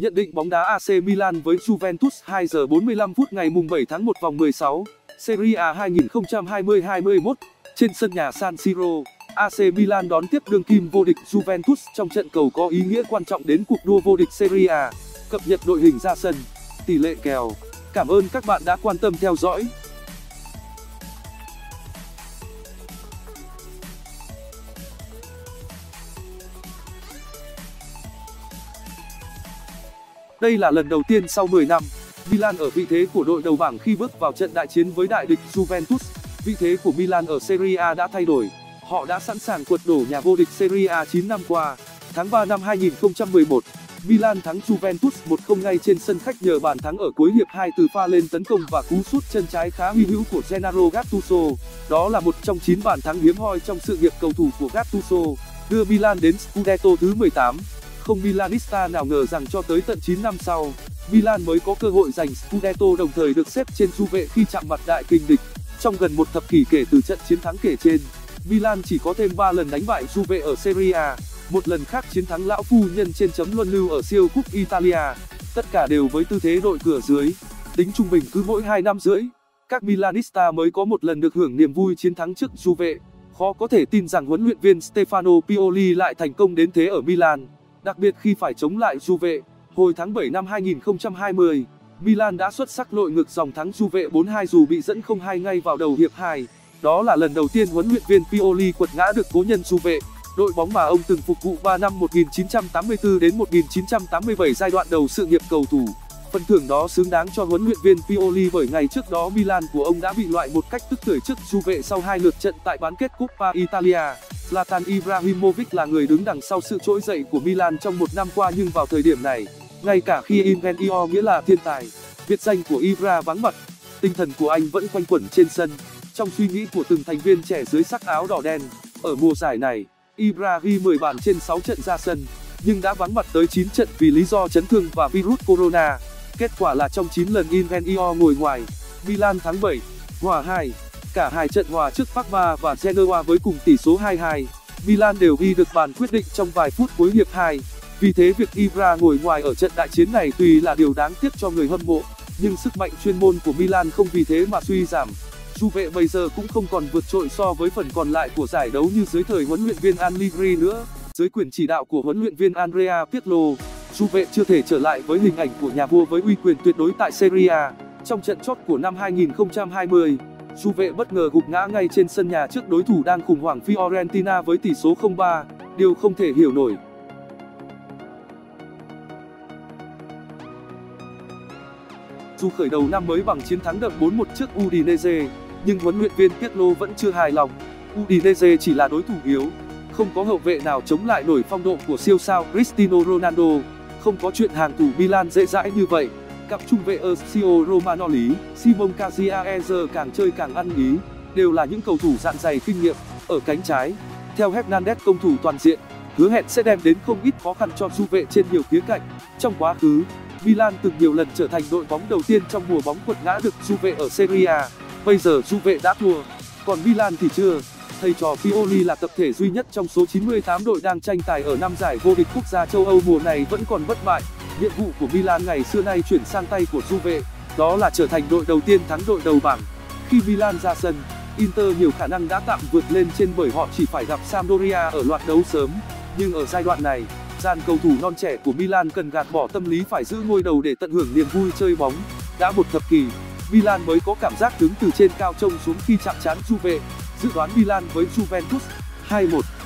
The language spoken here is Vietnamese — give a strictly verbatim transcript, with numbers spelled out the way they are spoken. Nhận định bóng đá a xê Milan với Juventus hai giờ bốn mươi lăm phút ngày bảy tháng một vòng mười sáu, Serie A hai nghìn không trăm hai mươi hai hai nghìn không trăm hai mươi mốt. Trên sân nhà San Siro, a xê Milan đón tiếp đương kim vô địch Juventus trong trận cầu có ý nghĩa quan trọng đến cuộc đua vô địch Serie A. Cập nhật đội hình ra sân, tỷ lệ kèo. Cảm ơn các bạn đã quan tâm theo dõi. Đây là lần đầu tiên sau mười năm, Milan ở vị thế của đội đầu bảng khi bước vào trận đại chiến với đại địch Juventus. Vị thế của Milan ở Serie A đã thay đổi. Họ đã sẵn sàng quật đổ nhà vô địch Serie A chín năm qua. Tháng ba năm hai nghìn không trăm mười một, Milan thắng Juventus một không ngay trên sân khách nhờ bàn thắng ở cuối hiệp hai từ pha lên tấn công và cú sút chân trái khá hy hữu của Gennaro Gattuso. Đó là một trong chín bàn thắng hiếm hoi trong sự nghiệp cầu thủ của Gattuso, đưa Milan đến Scudetto thứ mười tám. Không Milanista nào ngờ rằng cho tới tận chín năm sau, Milan mới có cơ hội giành Scudetto, đồng thời được xếp trên Juve khi chạm mặt đại kình địch. Trong gần một thập kỷ kể từ trận chiến thắng kể trên, Milan chỉ có thêm ba lần đánh bại Juve ở Serie A, một lần khác chiến thắng lão phu nhân trên chấm luân lưu ở siêu cúp Italia, tất cả đều với tư thế đội cửa dưới. Tính trung bình cứ mỗi hai năm rưỡi, các Milanista mới có một lần được hưởng niềm vui chiến thắng trước Juve. Khó có thể tin rằng huấn luyện viên Stefano Pioli lại thành công đến thế ở Milan, đặc biệt khi phải chống lại Juve. Hồi tháng bảy năm hai nghìn không trăm hai mươi, Milan đã xuất sắc lội ngược dòng thắng Juve bốn hai dù bị dẫn không hai ngay vào đầu hiệp hai. Đó là lần đầu tiên huấn luyện viên Pioli quật ngã được cố nhân Juve, đội bóng mà ông từng phục vụ ba năm một nghìn chín trăm tám mươi tư đến một nghìn chín trăm tám mươi bảy, giai đoạn đầu sự nghiệp cầu thủ. Phần thưởng đó xứng đáng cho huấn luyện viên Pioli bởi ngày trước đó Milan của ông đã bị loại một cách tức tưởi trước Juve sau hai lượt trận tại bán kết Coppa Italia. Zlatan Ibrahimovic là người đứng đằng sau sự trỗi dậy của Milan trong một năm qua, nhưng vào thời điểm này, ngay cả khi Ingenio nghĩa là thiên tài, biệt danh của Ibra vắng mặt, tinh thần của anh vẫn quanh quẩn trên sân, trong suy nghĩ của từng thành viên trẻ dưới sắc áo đỏ đen. Ở mùa giải này, Ibra ghi mười bàn trên sáu trận ra sân, nhưng đã vắng mặt tới chín trận vì lý do chấn thương và virus corona. Kết quả là trong chín lần Ingenio ngồi ngoài, Milan thắng bảy, hòa hai. Cả hai trận hòa trước Pagma và Genoa với cùng tỷ số hai hai, Milan đều ghi được bàn quyết định trong vài phút cuối hiệp hai. Vì thế việc Ibra ngồi ngoài ở trận đại chiến này tuy là điều đáng tiếc cho người hâm mộ, nhưng sức mạnh chuyên môn của Milan không vì thế mà suy giảm. Juve bây giờ cũng không còn vượt trội so với phần còn lại của giải đấu như dưới thời huấn luyện viên Allegri nữa. Dưới quyền chỉ đạo của huấn luyện viên Andrea Pichlo, Juve chưa thể trở lại với hình ảnh của nhà vua với uy quyền tuyệt đối tại Serie A. Trong trận chót của năm hai nghìn không trăm hai mươi, Juve bất ngờ gục ngã ngay trên sân nhà trước đối thủ đang khủng hoảng Fiorentina với tỷ số không ba, điều không thể hiểu nổi. Dù khởi đầu năm mới bằng chiến thắng đậm bốn một trước Udinese, nhưng huấn luyện viên Pichlo vẫn chưa hài lòng. Udinese chỉ là đối thủ yếu, không có hậu vệ nào chống lại nổi phong độ của siêu sao Cristiano Ronaldo. Không có chuyện hàng thủ Milan dễ dãi như vậy. Cặp trung vệ Theo Hernandez, Simon Kaziaezer càng chơi càng ăn ý, đều là những cầu thủ dạn dày kinh nghiệm. Ở cánh trái, Theo Hernandez công thủ toàn diện, hứa hẹn sẽ đem đến không ít khó khăn cho Juve trên nhiều khía cạnh. Trong quá khứ, Milan từng nhiều lần trở thành đội bóng đầu tiên trong mùa bóng quật ngã được Juve ở Serie A. Bây giờ Juve đã thua, còn Milan thì chưa. Thầy trò Pioli là tập thể duy nhất trong số chín mươi tám đội đang tranh tài ở năm giải vô địch quốc gia châu Âu mùa này vẫn còn bất bại. Nhiệm vụ của Milan ngày xưa nay chuyển sang tay của Juve, đó là trở thành đội đầu tiên thắng đội đầu bảng. Khi Milan ra sân, Inter nhiều khả năng đã tạm vượt lên trên bởi họ chỉ phải gặp Sampdoria ở loạt đấu sớm. Nhưng ở giai đoạn này, dàn cầu thủ non trẻ của Milan cần gạt bỏ tâm lý phải giữ ngôi đầu để tận hưởng niềm vui chơi bóng. Đã một thập kỷ, Milan mới có cảm giác đứng từ trên cao trông xuống khi chạm trán Juve. Dự đoán Milan với Juventus hai một.